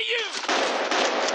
dare you!